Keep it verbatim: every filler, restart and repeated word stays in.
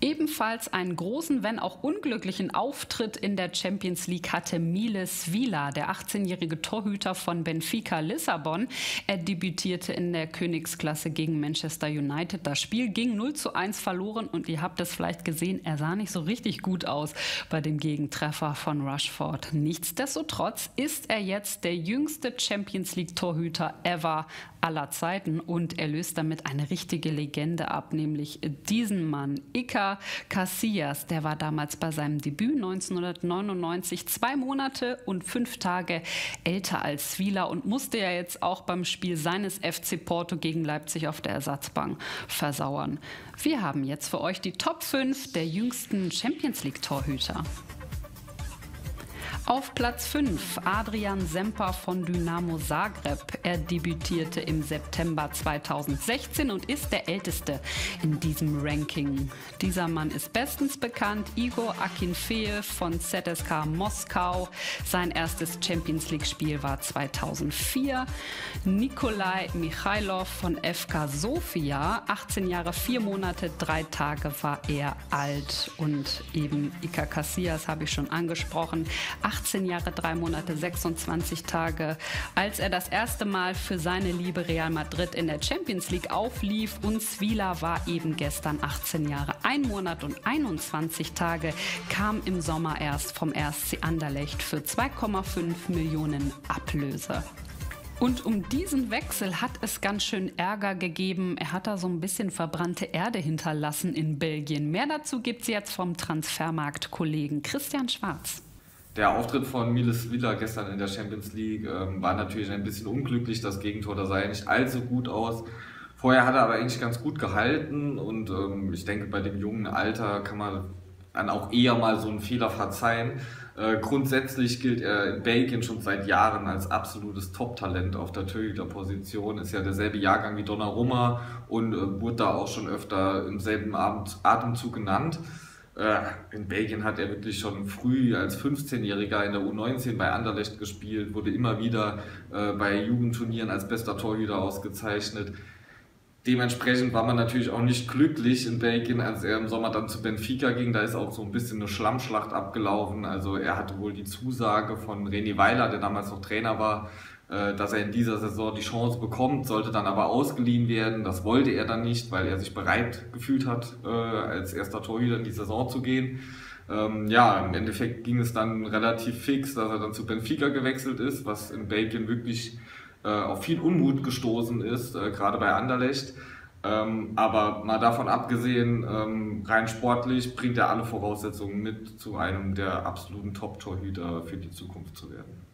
Ebenfalls einen großen, wenn auch unglücklichen Auftritt in der Champions League hatte Mile Svilar. Der achtzehnjährige Torhüter von Benfica Lissabon. Er debütierte in der Königsklasse gegen Manchester United. Das Spiel ging null zu eins verloren und ihr habt es vielleicht gesehen, er sah nicht so richtig gut aus bei dem Gegentreffer von Rashford. Nichtsdestotrotz ist er jetzt der jüngste Champions League Torhüter ever aller Zeiten und er löst damit eine richtige Legende ab, nämlich diesen Mann, Iker Casillas, der war damals bei seinem Debüt neunzehnhundertneunundneunzig zwei Monate und fünf Tage älter als Svilar und musste ja jetzt auch beim Spiel seines F C Porto gegen Leipzig auf der Ersatzbank versauern. Wir haben jetzt für euch die Top fünf der jüngsten Champions League Torhüter. Auf Platz fünf Adrian Semper von Dynamo Zagreb. Er debütierte im September zweitausendsechzehn und ist der Älteste in diesem Ranking. Dieser Mann ist bestens bekannt. Igor Akinfeev von Z S K Moskau. Sein erstes Champions-League-Spiel war zweitausendvier. Nikolai Mikhailov von F K Sofia. achtzehn Jahre, vier Monate, drei Tage war er alt. Und eben Iker Casillas habe ich schon angesprochen. achtzehn Jahre, drei Monate, sechsundzwanzig Tage, als er das erste Mal für seine liebe Real Madrid in der Champions League auflief. Und Svilar war eben gestern achtzehn Jahre, ein Monat und einundzwanzig Tage, kam im Sommer erst vom R S C Anderlecht für zwei Komma fünf Millionen Ablöse. Und um diesen Wechsel hat es ganz schön Ärger gegeben. Er hat da so ein bisschen verbrannte Erde hinterlassen in Belgien. Mehr dazu gibt es jetzt vom Transfermarkt-Kollegen Christian Schwarz. Der Auftritt von Mile Svilar gestern in der Champions League ähm, war natürlich ein bisschen unglücklich. Das Gegentor, da sah ja nicht allzu gut aus. Vorher hat er aber eigentlich ganz gut gehalten und ähm, ich denke, bei dem jungen Alter kann man dann auch eher mal so einen Fehler verzeihen. Äh, grundsätzlich gilt er in Belgien schon seit Jahren als absolutes Top-Talent auf der Torhüterposition. Ist ja derselbe Jahrgang wie Donnarumma und äh, wurde da auch schon öfter im selben Atemzug genannt. In Belgien hat er wirklich schon früh als fünfzehnjähriger in der U neunzehn bei Anderlecht gespielt, wurde immer wieder bei Jugendturnieren als bester Torhüter ausgezeichnet. Dementsprechend war man natürlich auch nicht glücklich in Belgien, als er im Sommer dann zu Benfica ging. Da ist auch so ein bisschen eine Schlammschlacht abgelaufen. Also er hatte wohl die Zusage von René Weiler, der damals noch Trainer war, dass er in dieser Saison die Chance bekommt, sollte dann aber ausgeliehen werden. Das wollte er dann nicht, weil er sich bereit gefühlt hat, als erster Torhüter in die Saison zu gehen. Ja, im Endeffekt ging es dann relativ fix, dass er dann zu Benfica gewechselt ist, was in Belgien wirklich auf viel Unmut gestoßen ist, gerade bei Anderlecht. Aber mal davon abgesehen, rein sportlich bringt er alle Voraussetzungen mit, zu einem der absoluten Top-Torhüter für die Zukunft zu werden.